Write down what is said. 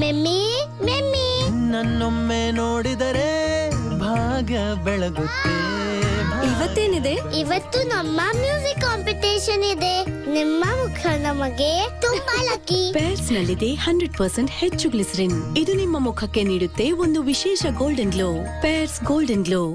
ಮೆಮ್ಮಿ ಮೆಮ್ಮಿ ನನ್ನೊಮ್ಮೆ ನೋಡಿದರೆ ಭಾಗ್ಯ ಬೆಳಗುತ್ತೆ ಇವತ್ತೇನಿದೆ ಇವತ್ತು ನಮ್ಮ ಮ್ಯೂಸಿಕ್ ಕಾಂಪಿಟೇಷನ್ ಇದೆ ನಿಮ್ಮ ಮುಖ ನಮಗೆ ತುಂಬಾ ಲಕ್ಕಿ ಪೇರ್ಸ್ ನಲ್ಲಿದೆ 100% ಹೆಚ್ಚು ಗ್ಲಿಸರಿನ್ ಇದು ನಿಮ್ಮ ಮುಖಕ್ಕೆ ನೀಡುತ್ತೆ ಒಂದು ವಿಶೇಷ golden glow Pears golden glow